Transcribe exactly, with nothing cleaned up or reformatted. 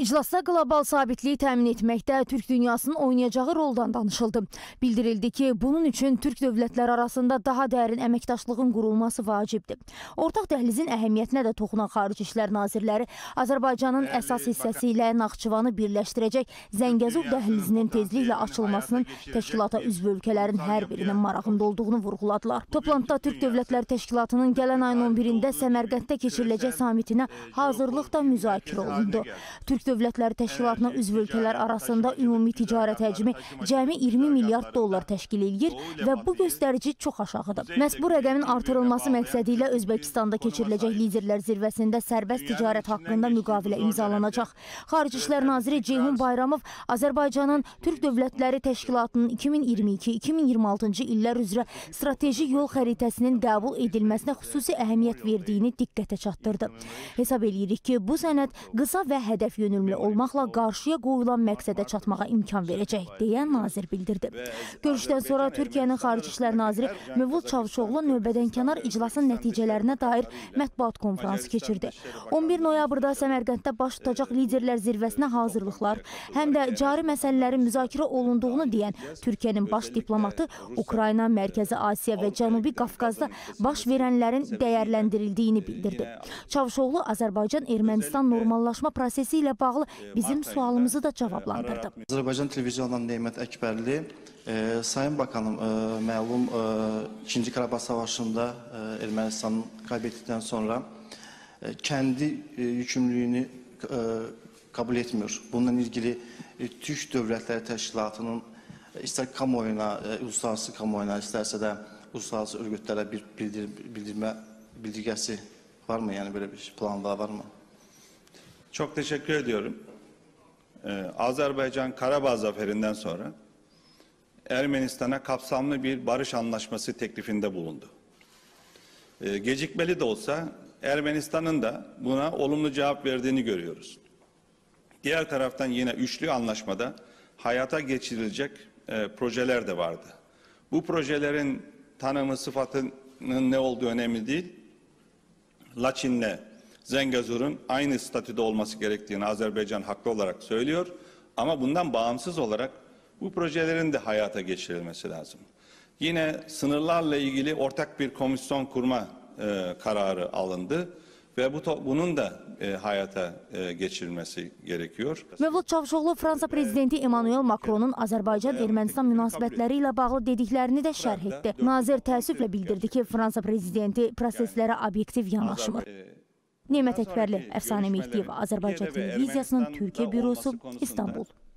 İclasda qlobal sabitliyi təmin etməkdə Türk dünyasının oynayacağı roldan danışıldı. Bildirildi ki, bunun üçün Türk dövlətləri arasında daha dərin əməkdaşlığın qurulması vacibdir. Ortaq dəhlizin əhəmiyyətinə də toxunan Xarici İşlər Nazirləri Azərbaycanın əsas hissəsi ilə Naxçıvanı birləşdirəcək Zəngəzur dəhlizinin tezliklə açılmasının təşkilata üzv ölkələrin hər birinin marağında olduğunu vurğuladılar. Toplantıda Türk Dövlətləri Təşkilatının gələn ayın on birində Səmərqənddə keçiriləcək samitinə hazırlıq da müzakirə olundu. Türk Dövlətləri Təşkilatına üzv ölkələr arasında ümumi ticarət həcmi cəmi iyirmi milyard dollar təşkil edir və bu göstərici çox aşağıdır. Məhz bu rəqəmin artırılması məqsədi ilə Özbəkistanda keçiriləcək liderlər zirvəsində sərbəst ticarət haqqında müqavilə imzalanacaq. Xarici İşlər Naziri Ceyhun Bayramov Azərbaycanın Türk Dövlətləri Təşkilatının iki min iyirmi iki iki min iyirmi altıncı illər üzrə strateji yol xəritəsinin qəbul edilməsinə xüsusi əhəmiyyət verdiyini diqqətə çatdırdı. Hesab edirik ki, bu sənəd qısa və hədəf yönü olmaqla qarşıya qoyulan məqsədə çatmağa imkan verəcək, deyə nazir bildirdi. Görüşdən sonra Türkiyənin Xarici İşlər Naziri Mövlud Çavuşoğlu növbədənkənar iclasın nəticələrinə dair mətbuat konfransı keçirdi. on bir noyabrda Səmərqənddə baş tutacaq liderlər zirvəsinə hazırlıqlar, həm də cari məsələlərin müzakirə olunduğunu deyən Türkiyənin baş diplomatı Ukrayna, Mərkəzi Asiya və Cənubi Qafqazda baş verənlərin dəyərləndirildiyini bildirdi. Çavuşoğlu Azərbaycan-Ermənistan normallaşma prosesi ilə bağlı bizim sualımızı da cavablandırdı. Azərbaycan televizyonundan Nəymət Əkbərli, e, Sayın Bakanım, e, məlum e, ikinci Qarabağ Savaşında e, Ermənistanın kaybettikten sonra e, kendi e, yükümlülüğünü e, kabul etmiyor. Bununla ilgili e, Türk Dövlətləri Təşkilatının e, ister kamuoyuna, e, uluslararası kamuoyuna, isterse de uluslararası örgütlere bir bildir, bildirme bildirgesi var mı? Yani böyle bir plan daha var mı? Çok teşekkür ediyorum. Ee, Azerbaycan Karabağ zaferinden sonra Ermenistan'a kapsamlı bir barış anlaşması teklifinde bulundu. Ee, gecikmeli de olsa Ermenistan'ın da buna olumlu cevap verdiğini görüyoruz. Diğer taraftan yine üçlü anlaşmada hayata geçirilecek e, projeler de vardı. Bu projelerin tanımı, sıfatının ne olduğu önemli değil. Laçin'le Zengezur'un aynı statüde olması gerektiğini Azerbaycan haklı olarak söylüyor. Ama bundan bağımsız olarak bu projelerin de hayata geçirilmesi lazım. Yine sınırlarla ilgili ortak bir komisyon kurma e, kararı alındı ve bu bunun da e, hayata e, geçirilmesi gerekiyor. Mövlud Çavuşoğlu Fransa Prezidenti Emmanuel Macron'un Azərbaycan-Ermənistan münasibətləri ilə bağlı dediklərini də şərh etdi. Nazir təəssüflə bildirdi ki, Fransa Prezidenti proseslərə obyektiv yanaşmır. Nəymət Əkbərli, Əfsanə Məhdiyev, Azərbaycan Televiziyasının Türkiyə bürosu, İstanbul.